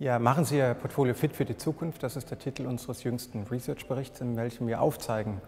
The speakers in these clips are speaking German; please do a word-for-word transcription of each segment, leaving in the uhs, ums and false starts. Ja, machen Sie Ihr Portfolio fit für die Zukunft. Das ist der Titel unseres jüngsten Research-Berichts, in welchem wir aufzeigen,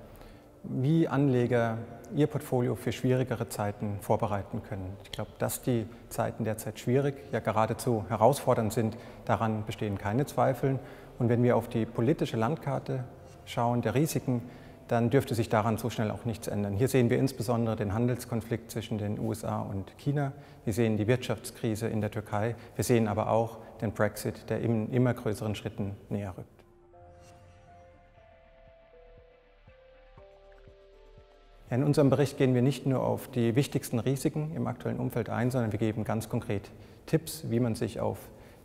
wie Anleger ihr Portfolio für schwierigere Zeiten vorbereiten können. Ich glaube, dass die Zeiten derzeit schwierig, ja geradezu herausfordernd sind, daran bestehen keine Zweifel. Und wenn wir auf die politische Landkarte schauen, der Risiken, dann dürfte sich daran so schnell auch nichts ändern. Hier sehen wir insbesondere den Handelskonflikt zwischen den U S A und China. Wir sehen die Wirtschaftskrise in der Türkei. Wir sehen aber auch den Brexit, der in immer größeren Schritten näher rückt. In unserem Bericht gehen wir nicht nur auf die wichtigsten Risiken im aktuellen Umfeld ein, sondern wir geben ganz konkret Tipps, wie man sich auf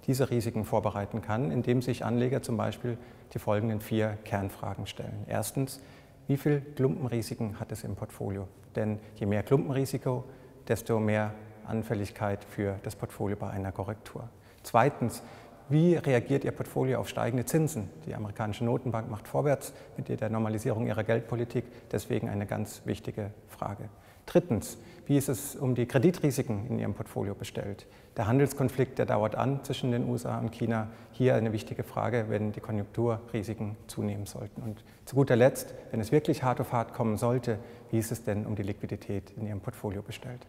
diese Risiken vorbereiten kann, indem sich Anleger zum Beispiel die folgenden vier Kernfragen stellen. Erstens, wie viel Klumpenrisiken hat es im Portfolio? Denn je mehr Klumpenrisiko, desto mehr Anfälligkeit für das Portfolio bei einer Korrektur. Zweitens, wie reagiert Ihr Portfolio auf steigende Zinsen? Die amerikanische Notenbank macht vorwärts mit der Normalisierung ihrer Geldpolitik, deswegen eine ganz wichtige Frage. Drittens, wie ist es um die Kreditrisiken in Ihrem Portfolio bestellt? Der Handelskonflikt, der dauert an zwischen den U S A und China, hier eine wichtige Frage, wenn die Konjunkturrisiken zunehmen sollten. Und zu guter Letzt, wenn es wirklich hart auf hart kommen sollte, wie ist es denn um die Liquidität in Ihrem Portfolio bestellt?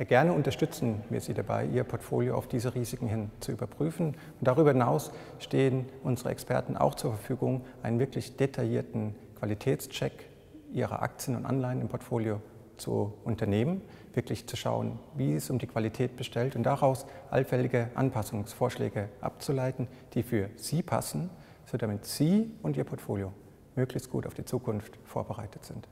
Ja, gerne unterstützen wir Sie dabei, Ihr Portfolio auf diese Risiken hin zu überprüfen. Und darüber hinaus stehen unsere Experten auch zur Verfügung, einen wirklich detaillierten Qualitätscheck Ihrer Aktien und Anleihen im Portfolio zu unternehmen, wirklich zu schauen, wie es um die Qualität bestellt und daraus allfällige Anpassungsvorschläge abzuleiten, die für Sie passen, so damit Sie und Ihr Portfolio möglichst gut auf die Zukunft vorbereitet sind.